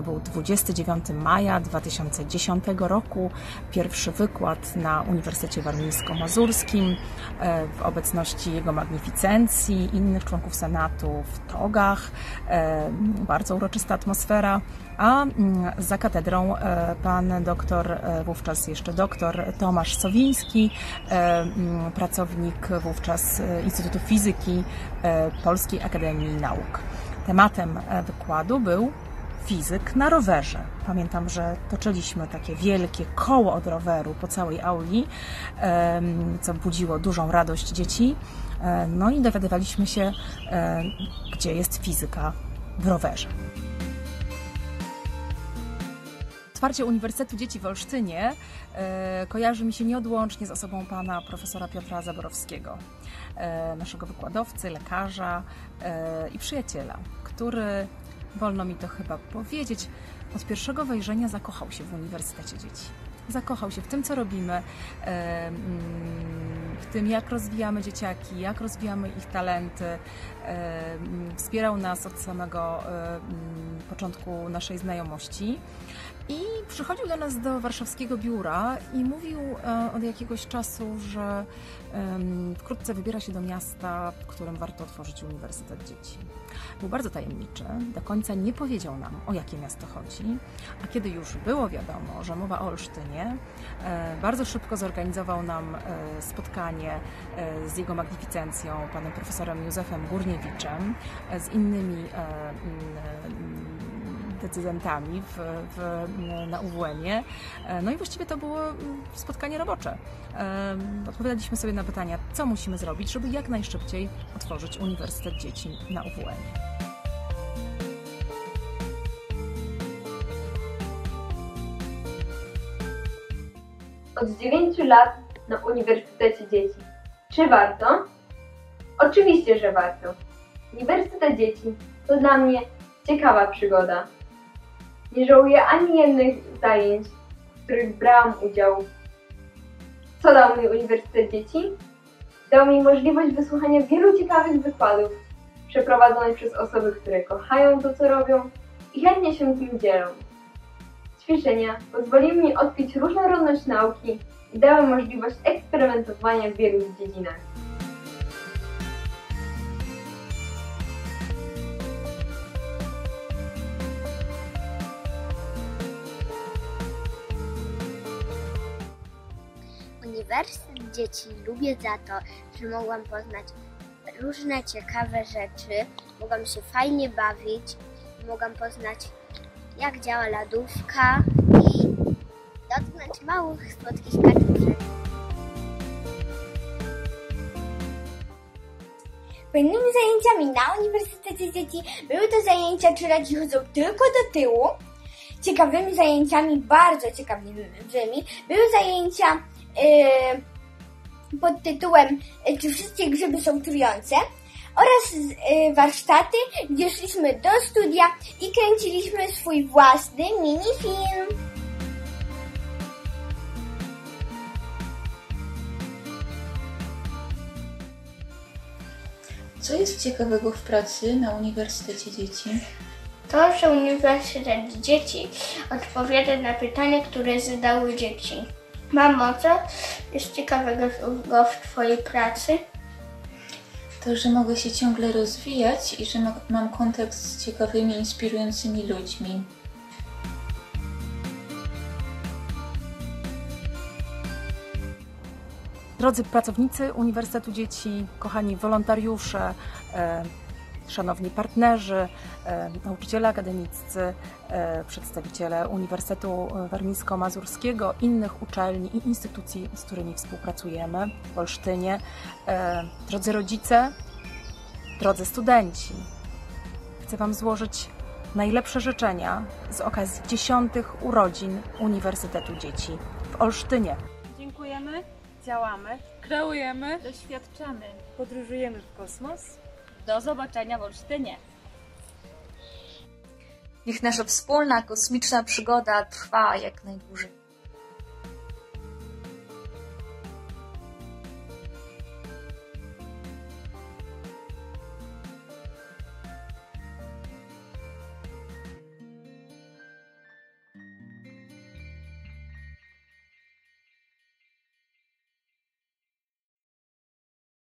To był 29 maja 2010 roku, pierwszy wykład na Uniwersytecie Warmińsko-Mazurskim w obecności jego magnificencji, innych członków Senatu w togach, bardzo uroczysta atmosfera, a za katedrą pan doktor, wówczas jeszcze doktor Tomasz Sowiński, pracownik wówczas Instytutu Fizyki Polskiej Akademii Nauk. Tematem wykładu był fizyk na rowerze. Pamiętam, że toczyliśmy takie wielkie koło od roweru po całej auli, co budziło dużą radość dzieci. No i dowiadywaliśmy się, gdzie jest fizyka w rowerze. Otwarcie Uniwersytetu Dzieci w Olsztynie kojarzy mi się nieodłącznie z osobą pana profesora Piotra Zaborowskiego, naszego wykładowcy, lekarza i przyjaciela, który, wolno mi to chyba powiedzieć, od pierwszego wejrzenia zakochał się w Uniwersytecie Dzieci. Zakochał się w tym, co robimy, w tym, jak rozwijamy dzieciaki, jak rozwijamy ich talenty. Wspierał nas od samego początku naszej znajomości i przychodził do nas do warszawskiego biura i mówił od jakiegoś czasu, że wkrótce wybiera się do miasta, w którym warto otworzyć Uniwersytet Dzieci. Był bardzo tajemniczy, do końca nie powiedział nam, o jakie miasto chodzi, a kiedy już było wiadomo, że mowa o Olsztynie, bardzo szybko zorganizował nam spotkanie z jego magnificencją, panem profesorem Józefem Górniewiczem, z innymi decydentami na UWM-ie. No i właściwie to było spotkanie robocze. Odpowiadaliśmy sobie na pytania, co musimy zrobić, żeby jak najszybciej otworzyć Uniwersytet Dzieci na UWM-ie. Od 9 lat na Uniwersytecie Dzieci. Czy warto? Oczywiście, że warto. Uniwersytet Dzieci to dla mnie ciekawa przygoda. Nie żałuję ani jednych zajęć, w których brałam udział. Co dał mi Uniwersytet Dzieci? Dał mi możliwość wysłuchania wielu ciekawych wykładów przeprowadzonych przez osoby, które kochają to, co robią i chętnie się tym dzielą. Ćwiczenia pozwoliły mi odkryć różnorodność nauki i dały możliwość eksperymentowania w wielu dziedzinach. Uniwersytet Dzieci lubię za to, że mogłam poznać różne ciekawe rzeczy, mogłam się fajnie bawić, mogłam poznać, jak działa lodówka i dotknąć małych, słodkich kartuszek. Pełnymi zajęciami na Uniwersytecie Dzieci były to zajęcia, czy raczej chodzą tylko do tyłu. Ciekawymi zajęciami, bardzo ciekawymi, były zajęcia pod tytułem "Czy wszystkie grzyby są trujące?" oraz warsztaty, gdzie szliśmy do studia i kręciliśmy swój własny minifilm. Co jest ciekawego w pracy na Uniwersytecie Dzieci? To, że Uniwersytet Dzieci odpowiada na pytania, które zadały dzieci. Mamo, co jest ciekawego w twojej pracy? To, że mogę się ciągle rozwijać i że mam kontakt z ciekawymi, inspirującymi ludźmi. Drodzy pracownicy Uniwersytetu Dzieci, kochani wolontariusze, szanowni partnerzy, nauczyciele akademiccy, przedstawiciele Uniwersytetu Warmińsko-Mazurskiego, innych uczelni i instytucji, z którymi współpracujemy w Olsztynie, drodzy rodzice, drodzy studenci, chcę wam złożyć najlepsze życzenia z okazji 10. urodzin Uniwersytetu Dzieci w Olsztynie. Dziękujemy, działamy, kreujemy, doświadczamy, podróżujemy w kosmos. Do zobaczenia w Olsztynie! Niech nasza wspólna kosmiczna przygoda trwa jak najdłużej.